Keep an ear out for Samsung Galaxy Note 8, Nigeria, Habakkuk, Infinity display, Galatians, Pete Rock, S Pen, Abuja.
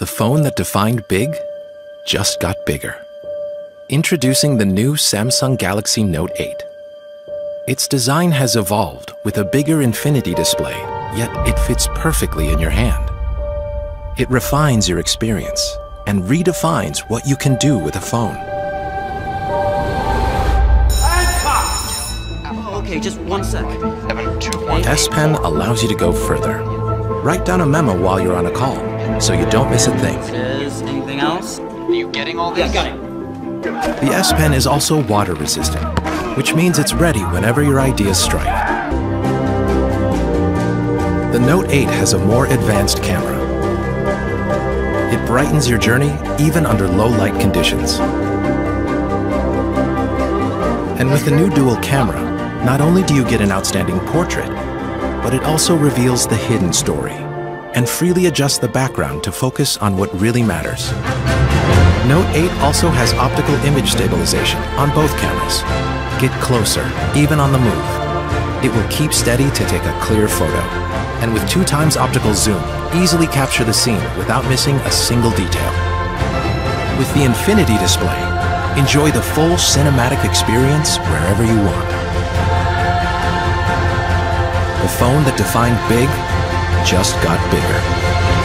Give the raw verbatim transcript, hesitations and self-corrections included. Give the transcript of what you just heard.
The phone that defined big just got bigger. Introducing the new Samsung Galaxy Note eight. Its design has evolved with a bigger Infinity display, yet it fits perfectly in your hand. It refines your experience and redefines what you can do with a phone. Oh, okay, just one sec. S Pen allows you to go further. Write down a memo while you're on a call, so you don't miss a thing. Is anything else? Are you getting all this? Yeah, got it. The S Pen is also water resistant, which means it's ready whenever your ideas strike. The Note eight has a more advanced camera. It brightens your journey even under low light conditions. And with the new dual camera, not only do you get an outstanding portrait, but it also reveals the hidden story and freely adjusts the background to focus on what really matters. Note eight also has optical image stabilization on both cameras. Get closer, even on the move. It will keep steady to take a clear photo. And with two times optical zoom, easily capture the scene without missing a single detail. With the Infinity display, enjoy the full cinematic experience wherever you want. The phone that defined big just got bigger.